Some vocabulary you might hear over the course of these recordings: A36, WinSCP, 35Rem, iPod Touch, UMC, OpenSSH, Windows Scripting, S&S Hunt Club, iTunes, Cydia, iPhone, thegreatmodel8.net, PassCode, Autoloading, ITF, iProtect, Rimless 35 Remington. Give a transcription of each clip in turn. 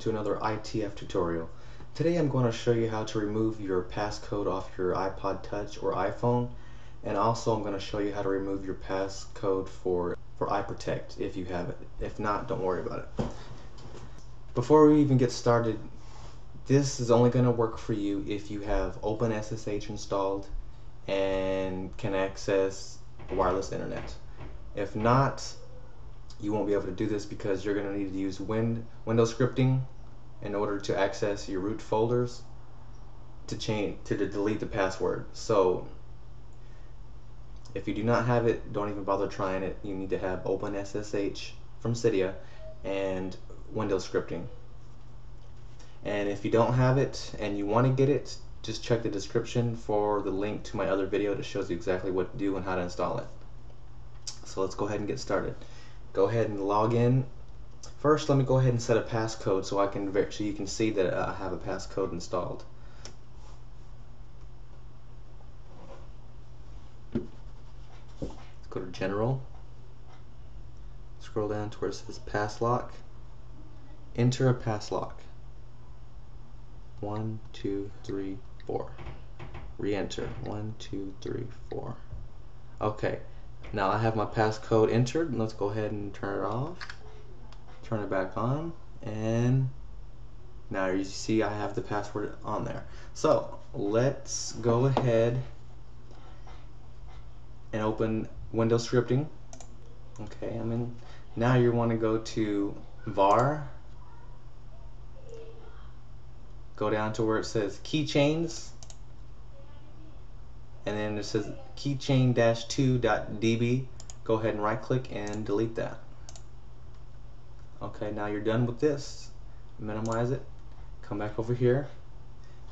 to another ITF tutorial. Today I'm going to show you how to remove your passcode off your iPod Touch or iPhone, and also I'm going to show you how to remove your passcode for iProtect if you have it. If not, don't worry about it. Before we even get started, this is only going to work for you if you have OpenSSH installed and can access wireless internet. If not, you won't be able to do this because you're going to need to use Windows Scripting in order to access your root folders to delete the password. So if you do not have it, don't even bother trying it. You need to have OpenSSH from Cydia and Windows Scripting. And if you don't have it and you want to get it, just check the description for the link to my other video that shows you exactly what to do and how to install it. So let's go ahead and get started. Go ahead and log in. First, let me go ahead and set a passcode so you can see that I have a passcode installed. Let's go to General. Scroll down to where it says Passlock. Enter a passlock. 1, 2, 3, 4. Re-enter. 1, 2, 3, 4. Okay. Now I have my passcode entered. Let's go ahead and turn it off, turn it back on, and now you see I have the password on there. So let's go ahead and open Windows Scripting. Okay, I mean, now you want to go to var, go down to where it says keychains, and then it says keychain-2.db. Go ahead and right click and delete that. Okay, now you're done with this. Minimize it, come back over here,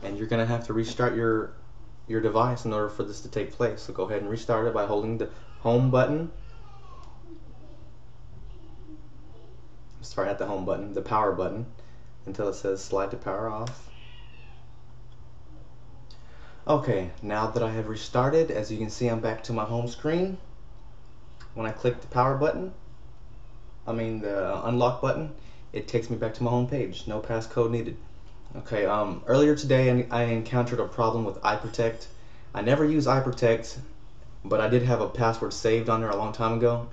and you're gonna have to restart your device in order for this to take place. So go ahead and restart it by holding the home button. Start at the home button, the power button, until it says slide to power off. Okay, now that I have restarted, as you can see, I'm back to my home screen. When I click the power button, the unlock button, it takes me back to my home page. No passcode needed. Okay, earlier today I encountered a problem with iProtect. I never use iProtect, but I did have a password saved on there a long time ago.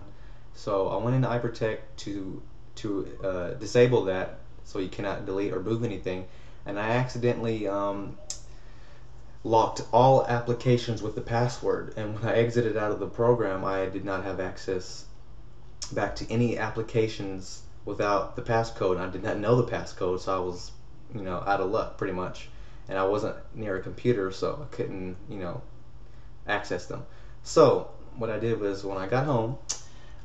So I went into iProtect to disable that so you cannot delete or move anything, and I accidentally locked all applications with the password, and when I exited out of the program I did not have access back to any applications without the passcode. I did not know the passcode, so I was out of luck pretty much, and I wasn't near a computer, so I couldn't access them. So what I did was, when I got home,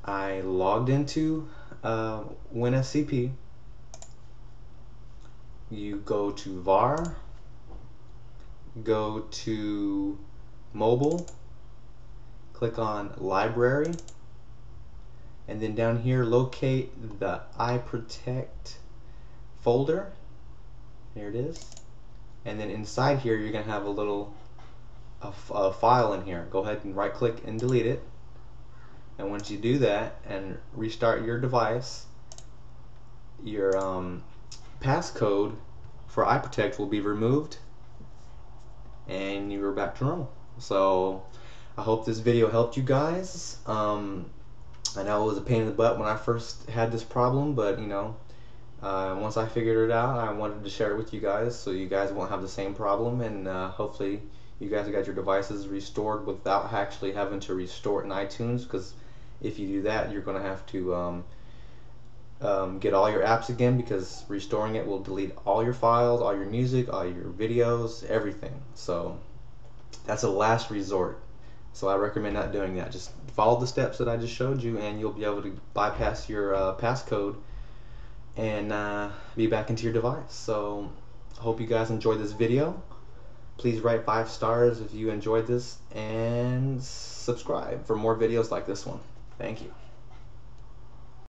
I logged into WinSCP. You go to var, go to mobile, click on library, and then down here locate the iProtect folder. There it is. And then inside here you're gonna have a file in here. Go ahead and right click and delete it, and once you do that and restart your device, your passcode for iProtect will be removed and you were back to normal. So I hope this video helped you guys. I know it was a pain in the butt when I first had this problem, but once I figured it out, I wanted to share it with you guys so you guys won't have the same problem, and hopefully you guys got your devices restored without actually having to restore it in iTunes, because if you do that you're going to have to get all your apps again, because restoring it will delete all your files, all your music, all your videos, everything. So that's a last resort, so I recommend not doing that. Just follow the steps that I just showed you and you'll be able to bypass your passcode and be back into your device. So I hope you guys enjoyed this video. Please write 5 stars if you enjoyed this, and subscribe for more videos like this one. Thank you.